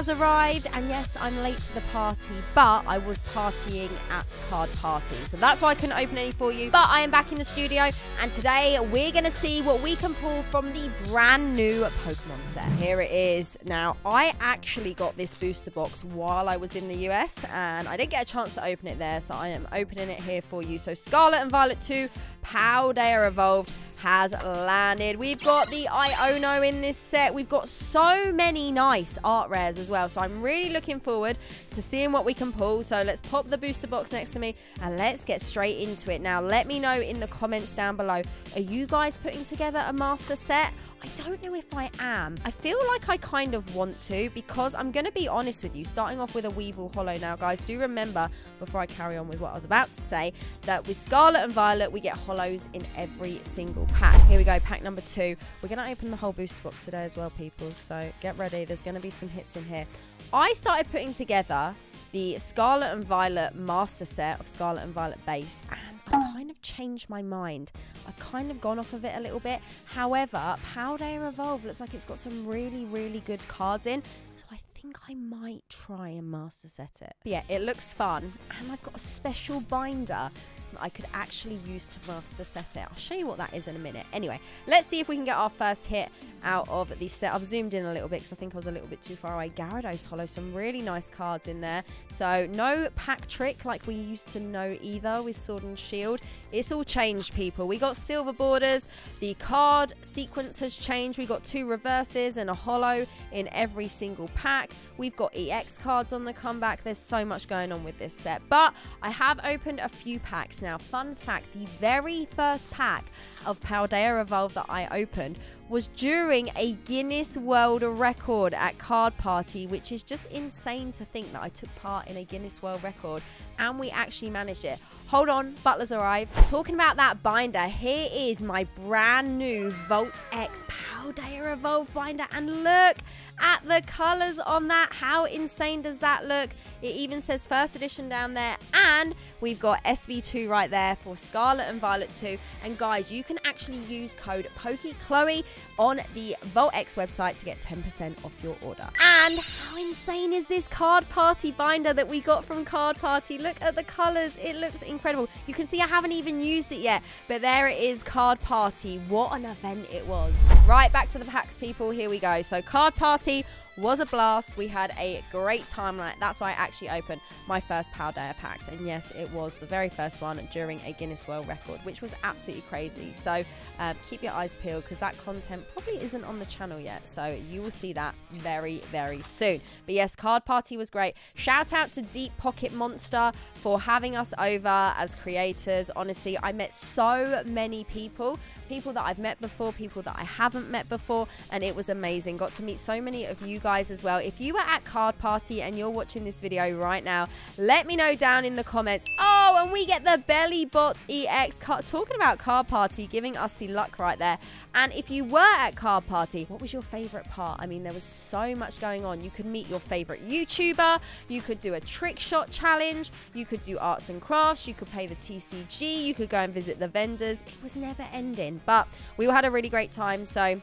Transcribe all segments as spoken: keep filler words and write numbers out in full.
has arrived, and yes, I'm late to the party, but I was partying at Card Party, so that's why I couldn't open any for you. But I am back in the studio, and today we're going to see what we can pull from the brand new Pokemon set. Here it is. Now, I actually got this booster box while I was in the U S, and I didn't get a chance to open it there, so I am opening it here for you. So Scarlet and Violet two, Paldea Evolved has landed. We've got the Iono in this set. We've got so many nice art rares as well, so I'm really looking forward to seeing what we can pull. So let's pop the booster box next to me and let's get straight into it. Now, let me know in the comments down below, are you guys putting together a master set? I don't know if I am. I feel like I kind of want to, because I'm going to be honest with you, starting off with a Weevil Holo now, guys. Do remember, before I carry on with what I was about to say, that with Scarlet and Violet, we get Holos in every single pack. Here we go, pack number two. We're going to open the whole booster box today as well, people, so get ready. There's going to be some hits in here. I started putting together the Scarlet and Violet master set of Scarlet and Violet base, and I kind of changed my mind. I've kind of gone off of it a little bit. However, Paldea Evolved looks like it's got some really, really good cards in, so I think I might try and master set it. But yeah, it looks fun, and I've got a special binder that I could actually use to master set it. I'll show you what that is in a minute. Anyway, let's see if we can get our first hit out of the set. I've zoomed in a little bit because I think I was a little bit too far away. Gyarados Holo, some really nice cards in there. So no pack trick like we used to know either with Sword and Shield. It's all changed, people. We got silver borders. The card sequence has changed. We got two reverses and a holo in every single pack. We've got E X cards on the comeback. There's so much going on with this set. But I have opened a few packs now. Fun fact, the very first pack of Paldea Evolved that I opened was during a Guinness World Record at Card Party, which is just insane to think that I took part in a Guinness World Record and we actually managed it. Hold on, Butler's arrived. Talking about that binder, here is my brand new Vault X Paldea Evolved binder, and look at the colors on that. How insane does that look? It even says first edition down there, and we've got S V two right there for Scarlet and Violet two. And guys, you can actually use code PokiChloe on the Vault X website to get ten percent off your order. And how insane is this Card Party binder that we got from Card Party? Look at the colors, it looks incredible. You can see I haven't even used it yet, but there it is, Card Party. What an event it was. Right, back to the packs, people, here we go. So Card Party was a blast. We had a great time. That's why I actually opened my first Paldea packs, and yes, it was the very first one during a Guinness World Record, which was absolutely crazy. So um, keep your eyes peeled, because that content probably isn't on the channel yet, so you will see that very, very soon. But yes, Card Party was great. Shout out to Deep Pocket Monster for having us over as creators. Honestly, I met so many people, people that I've met before, people that I haven't met before, and it was amazing. Got to meet so many of you guys guys as well. If you were at Card Party and you're watching this video right now, let me know down in the comments. Oh, and we get the Belly Bot E X card. Talking about Card Party giving us the luck right there. And if you were at Card Party, what was your favorite part? I mean, there was so much going on. You could meet your favorite YouTuber, you could do a trick shot challenge, you could do arts and crafts, you could play the T C G, you could go and visit the vendors. It was never ending, but we all had a really great time. So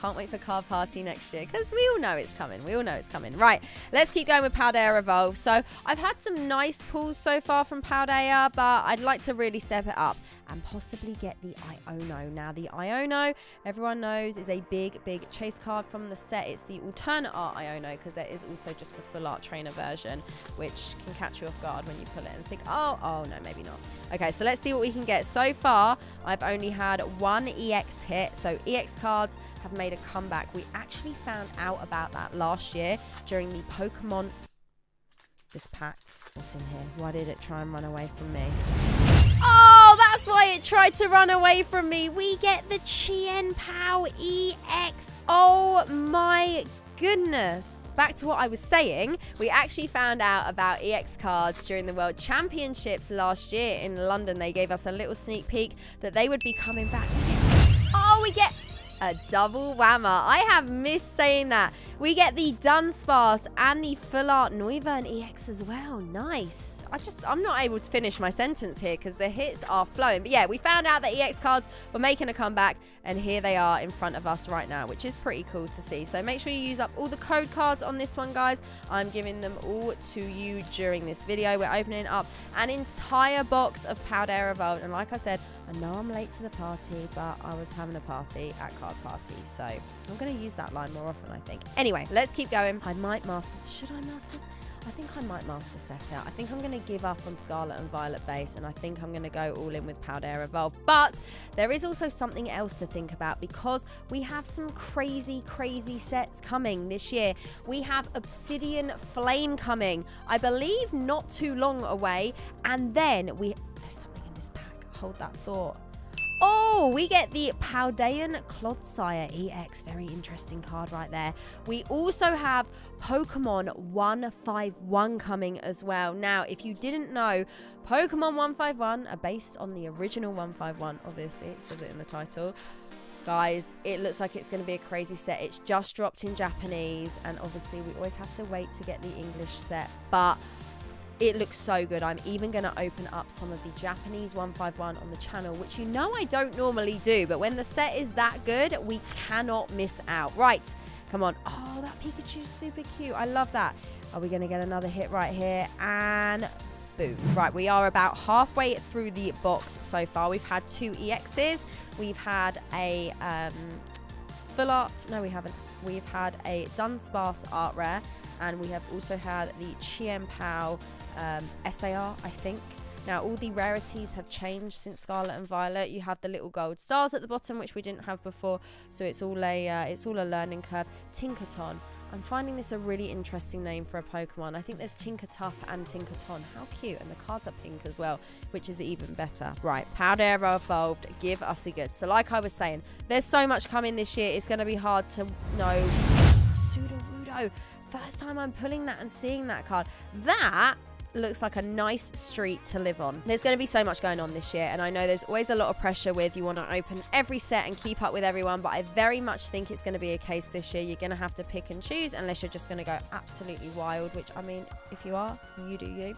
can't wait for Card Party next year, because we all know it's coming. We all know it's coming. Right, let's keep going with Paldea Evolved. So I've had some nice pulls so far from Paldea, but I'd like to really step it up and possibly get the Iono. Now, the Iono, everyone knows, is a big, big chase card from the set. It's the alternate art Iono, because there is also just the full art trainer version, which can catch you off guard when you pull it and think, oh, oh, no, maybe not. Okay, so let's see what we can get. So far, I've only had one E X hit, so E X cards have made a comeback. We actually found out about that last year during the Pokemon... This pack, what's in here? Why did it try and run away from me? Oh, that's why it tried to run away from me. We get the Chien Pao E X. Oh my goodness. Back to what I was saying, we actually found out about E X cards during the World Championships last year in London. They gave us a little sneak peek that they would be coming back. We get, oh, we get a double whammer. I have missed saying that. We get the Dunsparce and the Full Art Noivern E X as well. Nice. I just, I'm not able to finish my sentence here because the hits are flowing. But yeah, we found out that E X cards were making a comeback, and here they are in front of us right now, which is pretty cool to see. So make sure you use up all the code cards on this one, guys. I'm giving them all to you during this video. We're opening up an entire box of Paldea Evolved. And like I said, I know I'm late to the party, but I was having a party at Card Party. So I'm going to use that line more often, I think. Anyway, let's keep going. I might master... Should I master... I think I might master set out. I think I'm going to give up on Scarlet and Violet base, and I think I'm going to go all in with Paldea Evolved. But there is also something else to think about, because we have some crazy, crazy sets coming this year. We have Obsidian Flame coming, I believe not too long away. And then we... There's something in this pack. Hold that thought. Oh, we get the Paldean Clodsire E X. Very interesting card right there. We also have Pokemon one fifty-one coming as well. Now, if you didn't know, Pokemon one fifty-one are based on the original one fifty-one. Obviously, it says it in the title. Guys, it looks like it's going to be a crazy set. It's just dropped in Japanese, and obviously, we always have to wait to get the English set. But... it looks so good. I'm even going to open up some of the Japanese one fifty-one on the channel, which you know I don't normally do, but when the set is that good, we cannot miss out. Right, come on. Oh, that Pikachu's super cute. I love that. Are we going to get another hit right here? And... boom. Right, we are about halfway through the box so far. We've had two E Xs. We've had a um, full art... No, we haven't. We've had a Dunsparce art rare, and we have also had the Chien Pao Um, S A R, I think. Now, all the rarities have changed since Scarlet and Violet. You have the little gold stars at the bottom, which we didn't have before, so it's all a uh, it's all a learning curve. Tinkaton. I'm finding this a really interesting name for a Pokemon. I think there's Tinkatuff and Tinkaton. How cute. And the cards are pink as well, which is even better. Right, Paldea Evolved, give us a good. So like I was saying, there's so much coming this year, it's going to be hard to know. Sudowoodo. First time I'm pulling that and seeing that card. That... looks like a nice street to live on. There's going to be so much going on this year, and I know there's always a lot of pressure with you want to open every set and keep up with everyone, but I very much think it's going to be a case this year. You're going to have to pick and choose unless you're just going to go absolutely wild, which I mean, if you are, you do you.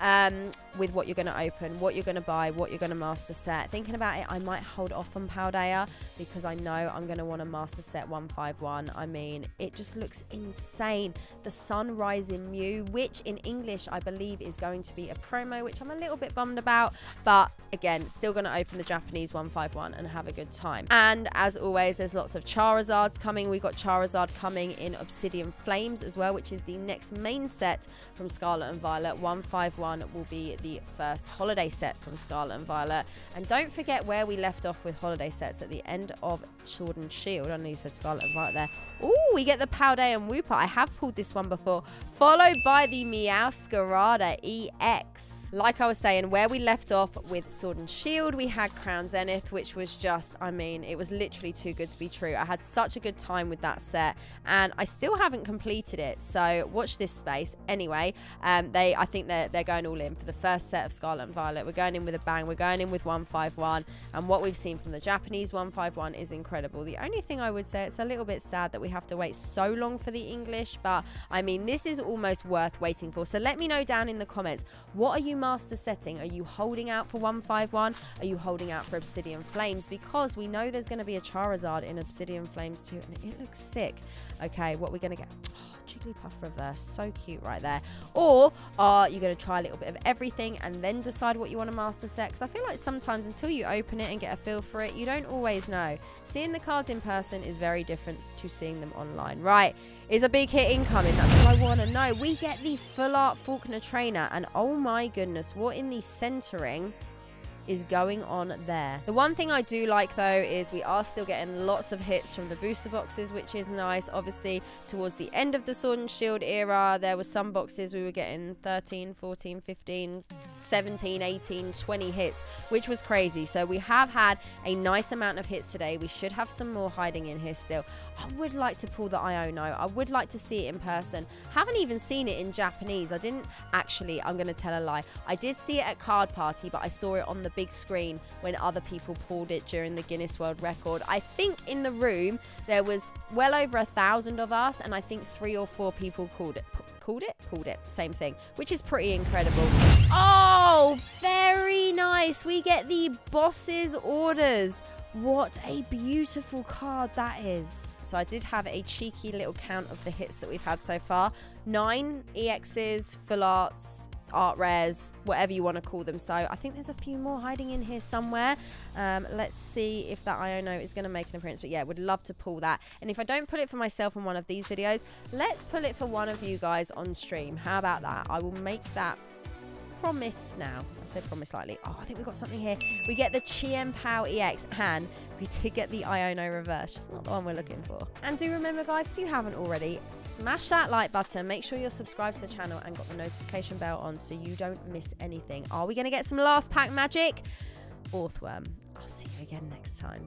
Um, with what you're going to open, what you're going to buy, what you're going to master set. Thinking about it, I might hold off on Paldea because I know I'm going to want to master set one fifty-one. I mean, it just looks insane. The Sunrising Mew, which in English I believe is going to be a promo, which I'm a little bit bummed about, but again, still going to open the Japanese one fifty-one and have a good time. And as always, there's lots of Charizards coming. We've got Charizard coming in Obsidian Flames as well, which is the next main set from Scarlet and Violet. one fifty-one will be the first holiday set from Scarlet and Violet. And don't forget where we left off with holiday sets at the end of Sword and Shield. I know you said Scarlet and Violet there. Oh, we get the Pawday and Wooper. I have pulled this one before. Followed by the Meowscarada E X. Like I was saying, where we left off with Sword and Shield, we had Crown Zenith, which was just, I mean, it was literally too good to be true. I had such a good time with that set, and I still haven't completed it. So watch this space. Anyway, um, they, I think they're, they're going all in for the first set of Scarlet and Violet. We're going in with a bang. We're going in with one fifty-one, and what we've seen from the Japanese one fifty-one is incredible. The only thing I would say, it's a little bit sad that we have to wait so long for the English, but I mean, this is almost worth waiting for. So let me know down in the comments, what are you master setting? Are you holding out for one fifty-one? Are you holding out for Obsidian Flames? Because we know there's going to be a Charizard in Obsidian Flames too, and it looks sick. Okay, what we're going to get? Oh, Jigglypuff reverse, so cute right there. Or are you going to try a little bit of everything and then decide what you want to master set? Because I feel like sometimes until you open it and get a feel for it, you don't always know. Seeing the cards in person is very different to seeing them online. Right, is a big hit incoming? That's what I want to know. We get the Full Art Faulkner Trainer, and oh my goodness, what in the centering is going on there. The one thing I do like though is we are still getting lots of hits from the booster boxes, which is nice. Obviously, towards the end of the Sword and Shield era, there were some boxes we were getting thirteen, fourteen, fifteen, seventeen, eighteen, twenty hits, which was crazy. So we have had a nice amount of hits today. We should have some more hiding in here still. I would like to pull the Iono. I would like to see it in person. Haven't even seen it in Japanese. I didn't actually, I'm gonna tell a lie. I did see it at Card Party, but I saw it on the big screen when other people pulled it during the Guinness World Record. I think in the room there was well over a thousand of us, and I think three or four people called it. Called it? Called it. Same thing. Which is pretty incredible. Oh, very nice. We get the Boss's Orders. What a beautiful card that is. So I did have a cheeky little count of the hits that we've had so far. Nine E Xs, full arts, art rares, whatever you want to call them. So I think there's a few more hiding in here somewhere. Um, let's see if that Iono is going to make an appearance. But yeah, would love to pull that. And if I don't pull it for myself on one of these videos, let's pull it for one of you guys on stream. How about that? I will make that promise now. I say promise lightly. Oh, I think we've got something here. We get the Chien Pao E X, and we did get the Iono reverse, just not the one we're looking for. And do remember, guys, if you haven't already, smash that like button. Make sure you're subscribed to the channel and got the notification bell on so you don't miss anything. Are we going to get some last pack magic? Orthworm. I'll see you again next time.